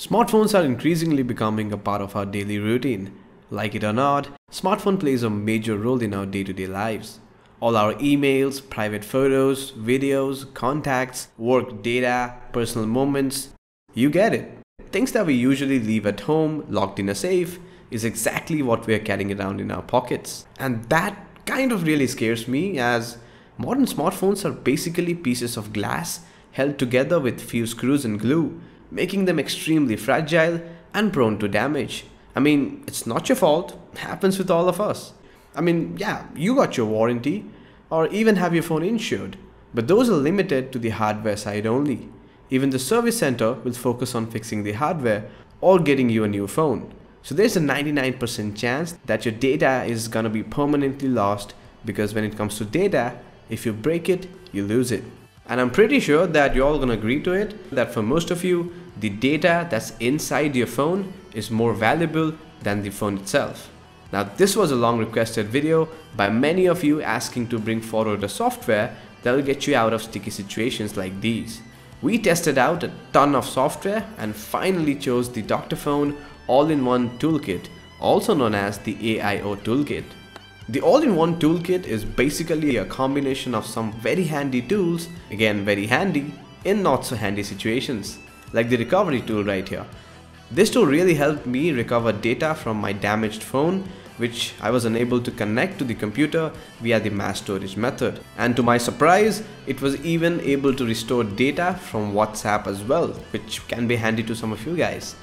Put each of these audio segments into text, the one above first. Smartphones are increasingly becoming a part of our daily routine. Like it or not, smartphone plays a major role in our day-to-day lives. All our emails, private photos, videos, contacts, work data, personal moments, you get it. Things that we usually leave at home, locked in a safe, is exactly what we are carrying around in our pockets. And that kind of really scares me, as modern smartphones are basically pieces of glass held together with few screws and glue, making them extremely fragile and prone to damage. I mean, it's not your fault, it happens with all of us. I mean, yeah, you got your warranty or even have your phone insured, but those are limited to the hardware side only. Even the service center will focus on fixing the hardware or getting you a new phone. So there's a 99% chance that your data is gonna be permanently lost, because when it comes to data, if you break it, you lose it. And I'm pretty sure that you're all gonna agree to it, that for most of you, the data that's inside your phone is more valuable than the phone itself. Now, this was a long requested video by many of you asking to bring forward a software that will get you out of sticky situations like these. We tested out a ton of software and finally chose the Dr. Fone all-in-one toolkit, also known as the aio toolkit. The all-in-one toolkit is basically a combination of some very handy tools, again very handy, in not so handy situations, like the recovery tool right here. This tool really helped me recover data from my damaged phone, which I was unable to connect to the computer via the mass storage method. And to my surprise, it was even able to restore data from WhatsApp as well, which can be handy to some of you guys.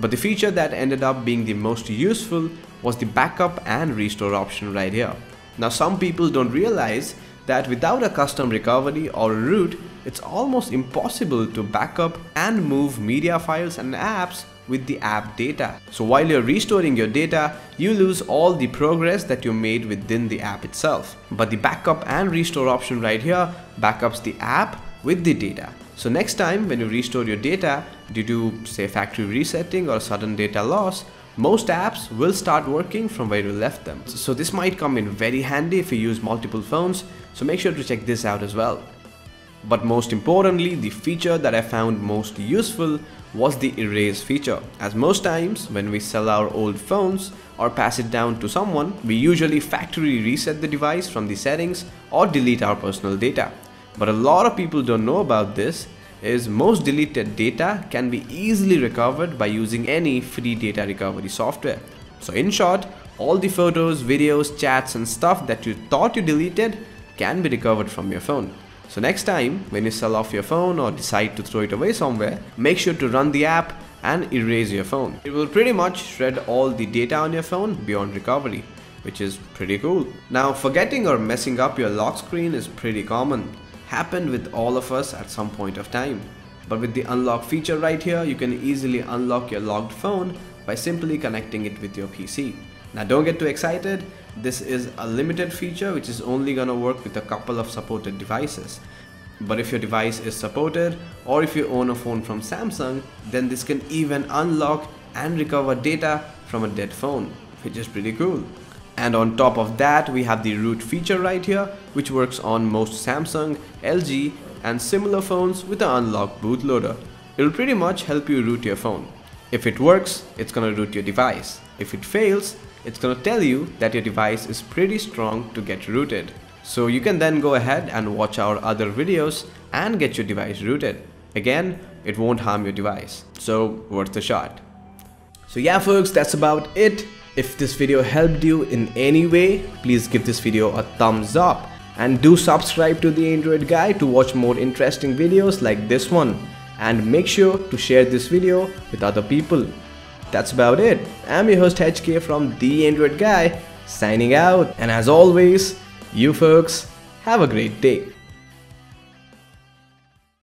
But the feature that ended up being the most useful was the backup and restore option right here. Now, some people don't realize that without a custom recovery or root, it's almost impossible to backup and move media files and apps with the app data. So while you're restoring your data, you lose all the progress that you made within the app itself. But the backup and restore option right here backups the app with the data. So next time when you restore your data due to, say, factory resetting or sudden data loss, most apps will start working from where you left them. So this might come in very handy if you use multiple phones, so make sure to check this out as well. But most importantly, the feature that I found most useful was the erase feature, as most times when we sell our old phones or pass it down to someone, we usually factory reset the device from the settings or delete our personal data. But a lot of people don't know about this, is most deleted data can be easily recovered by using any free data recovery software. So in short, all the photos, videos, chats and stuff that you thought you deleted can be recovered from your phone. So next time when you sell off your phone or decide to throw it away somewhere, make sure to run the app and erase your phone. It will pretty much shred all the data on your phone beyond recovery, which is pretty cool. Now, forgetting or messing up your lock screen is pretty common. Happened with all of us at some point of time. But with the unlock feature right here, you can easily unlock your locked phone by simply connecting it with your PC. Now, don't get too excited. This is a limited feature which is only gonna work with a couple of supported devices. But if your device is supported, or if you own a phone from Samsung, then this can even unlock and recover data from a dead phone, which is pretty cool. And on top of that, we have the root feature right here, which works on most Samsung, LG and similar phones with an unlocked bootloader. It will pretty much help you root your phone. If it works, it's gonna root your device. If it fails, it's gonna tell you that your device is pretty strong to get rooted. So you can then go ahead and watch our other videos and get your device rooted. Again, it won't harm your device, so worth a shot. So yeah folks, that's about it. If this video helped you in any way, please give this video a thumbs up and do subscribe to The Android Guy to watch more interesting videos like this one, and make sure to share this video with other people. That's about it. I'm your host HK from The Android Guy signing out, and as always, you folks have a great day.